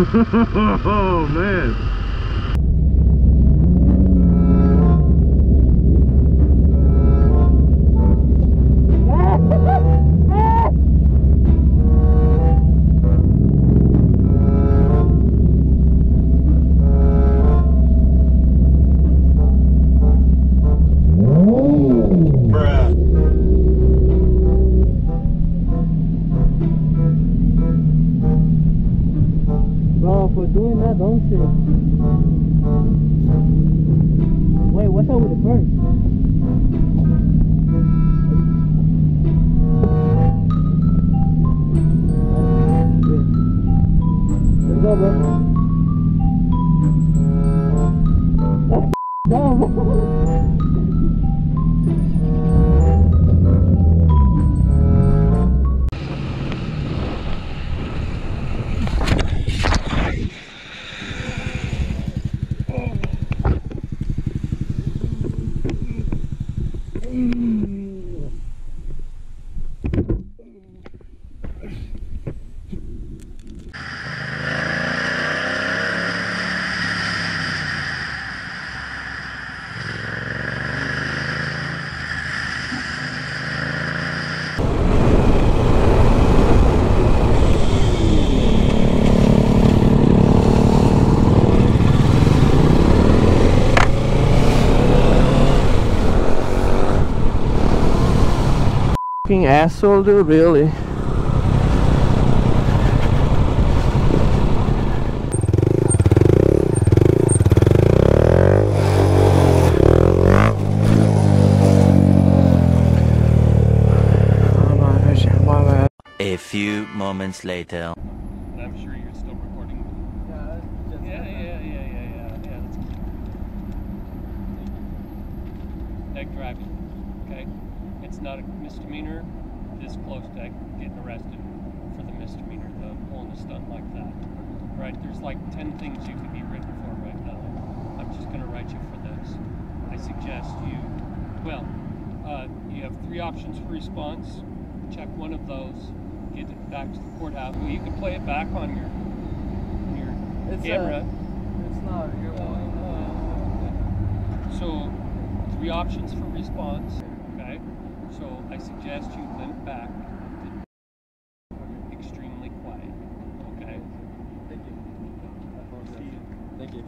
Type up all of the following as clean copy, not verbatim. Oh man. For doing that dumb shit. Wait, what's up with the bird? Let's go, bro. That's dumb. Fucking asshole, dude, really. A few moments later. I'm sure you're still recording. Yeah, that's good. Deck driving, okay? It's not a misdemeanor. This close to getting arrested for the misdemeanor, though, pulling a stunt like that. Right? There's like 10 things you could be written for right now. I'm just going to write you for this. I suggest you, well, you have 3 options for response. Check one of those. Get it back to the courthouse. Well, you can play it back on your it's camera. It's not your volume. So, 3 options for response. So I suggest you limp back, extremely quiet, okay? Thank you. Thank you.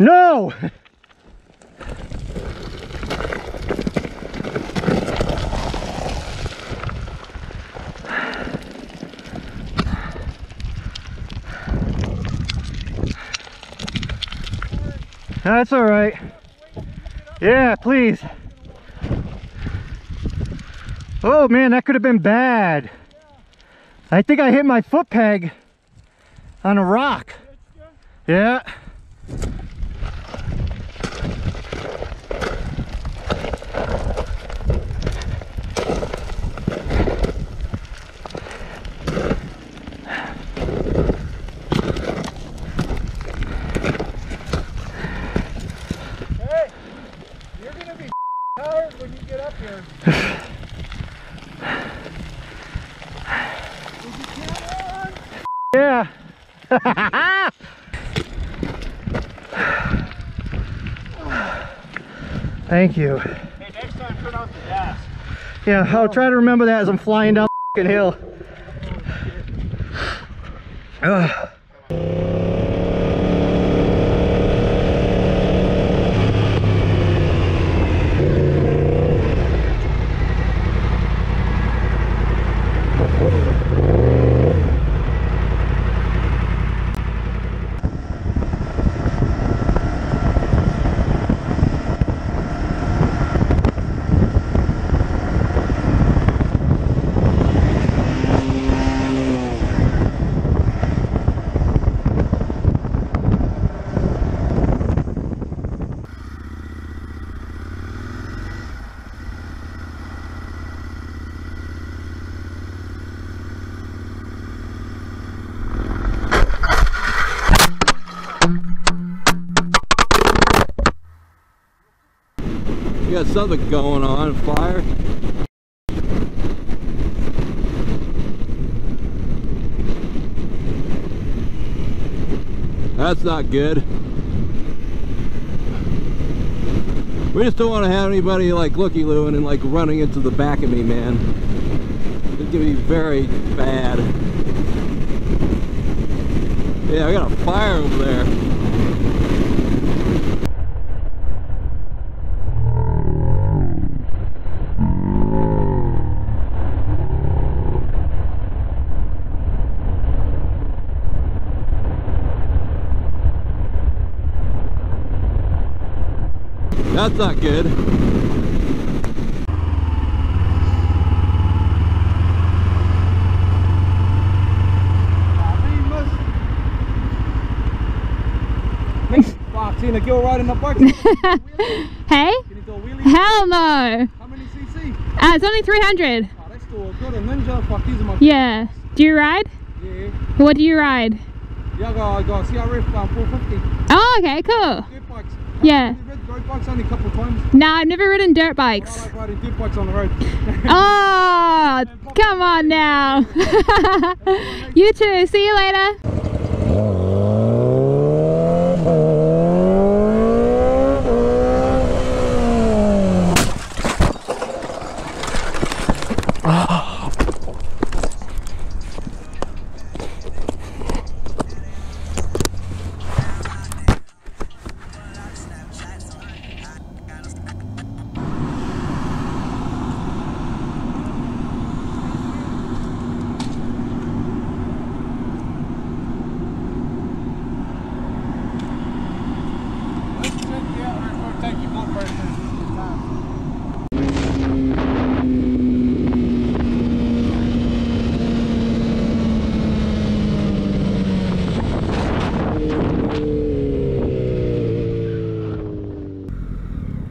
No! That's all right. Yeah, please. Oh man, that could have been bad. I think I hit my foot peg on a rock. Yeah. Thank you. Hey, next time turn off the gas. Yeah, I'll try to remember that as I'm flying down the f***ing hill. Ugh. You got something going on, fire. That's not good. We just don't want to have anybody like looky looing and like running into the back of me, man. It's gonna be very bad. Yeah, I got a fire over there. That's not good. Tina, go right in the bucket. Hey? Can you do a wheelie? Hell no. How many cc? It's only 300. Oh, that's cool. Good. A Ninja, fuck, these are my yeah. Favorites. Do you ride? Yeah. What do you ride? Yeah, I got CRF 450. Oh, okay, cool. Dirt bikes. Yeah. Have you ridden road bikes only a couple of times? No, I've never ridden dirt bikes. Well, I like riding dirt bikes on the road. Oh, come on now. You too. See you later.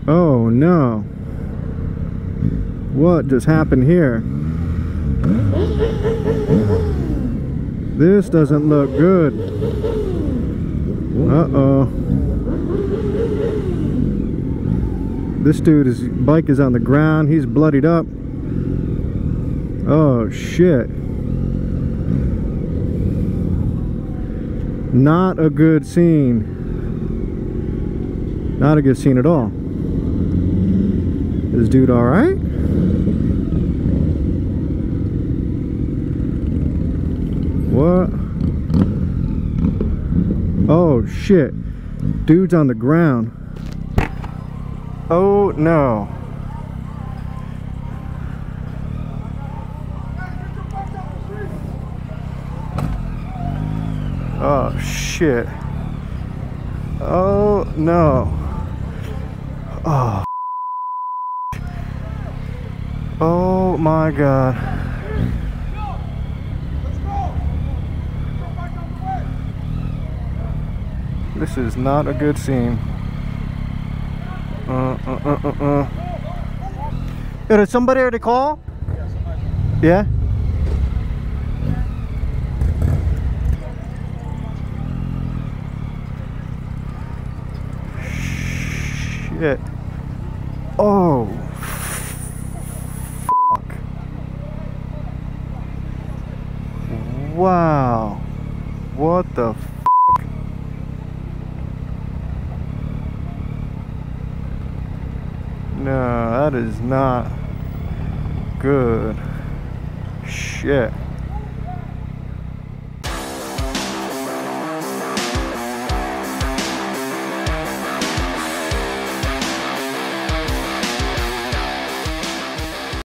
Oh no, what just happened here? This doesn't look good. Uh-oh. This dude, his bike is on the ground, he's bloodied up. Oh shit. Not a good scene. Not a good scene at all. Is dude all right? What? Oh shit, dude's on the ground. Oh no. Oh shit. Oh no. Oh. Oh my god. Let's go. Let's go back on the way. This is not a good scene. Yo, did somebody already call? Yeah, somebody. Yeah? Shit. Oh. Fuck. Wow. What the fuck? No, that is not good. Shit.